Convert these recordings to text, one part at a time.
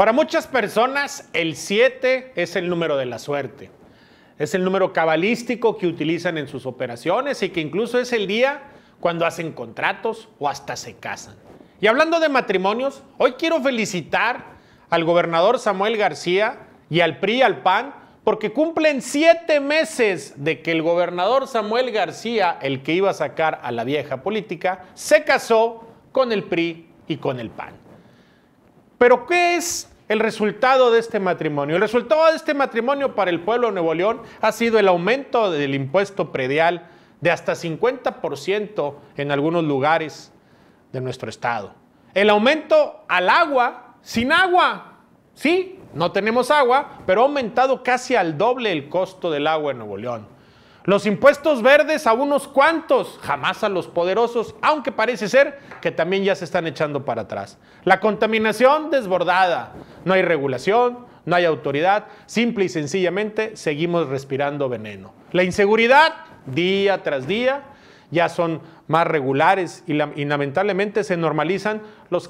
Para muchas personas, el 7 es el número de la suerte. Es el número cabalístico que utilizan en sus operaciones y que incluso es el día cuando hacen contratos o hasta se casan. Y hablando de matrimonios, hoy quiero felicitar al gobernador Samuel García y al PRI, al PAN, porque cumplen 7 meses de que el gobernador Samuel García, el que iba a sacar a la vieja política, se casó con el PRI y con el PAN. Pero ¿qué es el resultado de este matrimonio? El resultado de este matrimonio para el pueblo de Nuevo León ha sido el aumento del impuesto predial de hasta 50% en algunos lugares de nuestro estado. El aumento al agua, sin agua. Sí, no tenemos agua, pero ha aumentado casi al doble el costo del agua en Nuevo León. Los impuestos verdes a unos cuantos, jamás a los poderosos, aunque parece ser que también ya se están echando para atrás. La contaminación desbordada, no hay regulación, no hay autoridad, simple y sencillamente seguimos respirando veneno. La inseguridad, día tras día, ya son más regulares y lamentablemente se normalizan los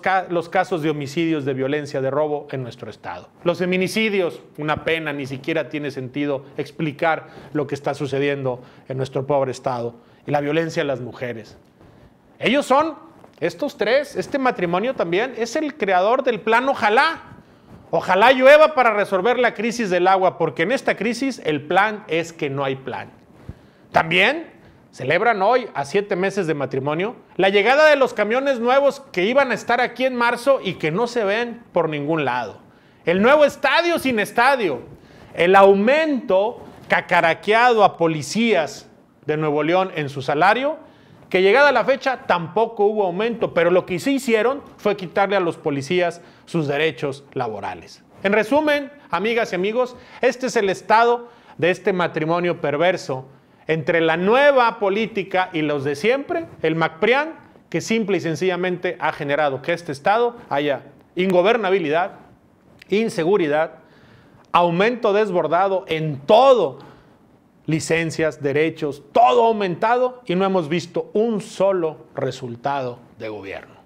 casos de homicidios, de violencia, de robo en nuestro estado. Los feminicidios, una pena, ni siquiera tiene sentido explicar lo que está sucediendo en nuestro pobre estado. Y la violencia a las mujeres. Ellos son, estos tres, este matrimonio también, es el creador del plan Ojalá. Ojalá llueva para resolver la crisis del agua, porque en esta crisis el plan es que no hay plan. También celebran hoy, a 7 meses de matrimonio, la llegada de los camiones nuevos que iban a estar aquí en marzo y que no se ven por ningún lado. El nuevo estadio sin estadio. El aumento cacaraqueado a policías de Nuevo León en su salario, que llegada la fecha tampoco hubo aumento, pero lo que sí hicieron fue quitarle a los policías sus derechos laborales. En resumen, amigas y amigos, este es el estado de este matrimonio perverso entre la nueva política y los de siempre, el McPRIAN, que simple y sencillamente ha generado que este estado haya ingobernabilidad, inseguridad, aumento desbordado en todo, licencias, derechos, todo aumentado, y no hemos visto un solo resultado de gobierno.